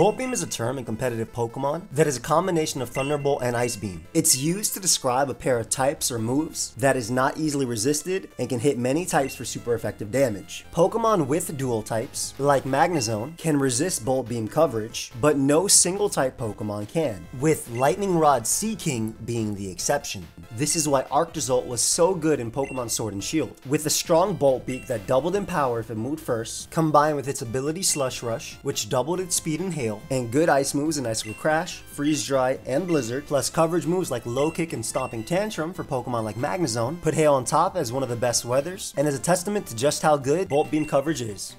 Bolt Beam is a term in competitive Pokemon that is a combination of Thunderbolt and Ice Beam. It's used to describe a pair of types or moves that is not easily resisted and can hit many types for super effective damage. Pokemon with dual types, like Magnezone, can resist Bolt Beam coverage, but no single type Pokemon can, with Lightning Rod Sea King being the exception. This is why Arctozolt was so good in Pokemon Sword and Shield, with a strong Bolt Beak that doubled in power if it moved first, combined with its ability Slush Rush, which doubled its speed in Hail, and good ice moves in Icicle Crash, Freeze Dry, and Blizzard, plus coverage moves like Low Kick and Stomping Tantrum for Pokemon like Magnezone, put Hail on top as one of the best weathers, and is a testament to just how good Bolt Beam coverage is.